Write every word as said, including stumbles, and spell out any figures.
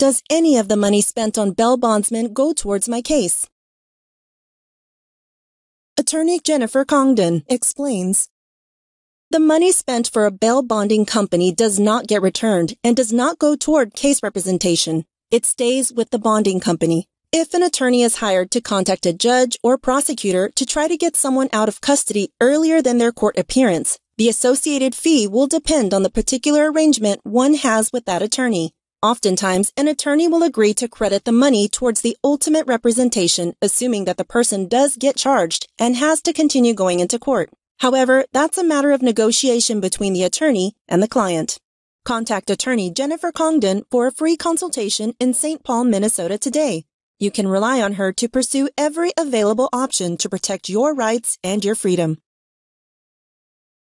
Does any of the money spent on bail bondsmen go towards my case? Attorney Jennifer Congdon explains, the money spent for a bail bonding company does not get returned and does not go toward case representation. It stays with the bonding company. If an attorney is hired to contact a judge or prosecutor to try to get someone out of custody earlier than their court appearance, the associated fee will depend on the particular arrangement one has with that attorney. Oftentimes, an attorney will agree to credit the money towards the ultimate representation, assuming that the person does get charged and has to continue going into court. However, that's a matter of negotiation between the attorney and the client. Contact attorney Jennifer Congdon for a free consultation in Saint Paul, Minnesota today. You can rely on her to pursue every available option to protect your rights and your freedom.